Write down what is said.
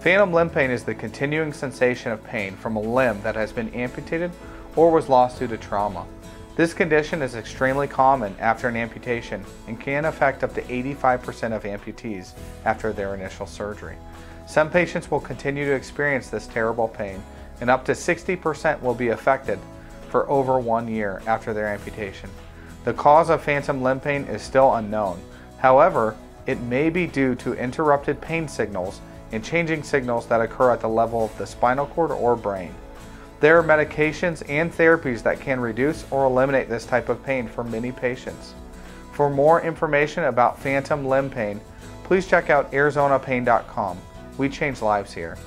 Phantom limb pain is the continuing sensation of pain from a limb that has been amputated or was lost due to trauma. This condition is extremely common after an amputation and can affect up to 85% of amputees after their initial surgery. Some patients will continue to experience this terrible pain, and up to 60% will be affected for over 1 year after their amputation. The cause of phantom limb pain is still unknown. However, it may be due to interrupted pain signals and changing signals that occur at the level of the spinal cord or brain. There are medications and therapies that can reduce or eliminate this type of pain for many patients. For more information about phantom limb pain, please check out ArizonaPain.com. We change lives here.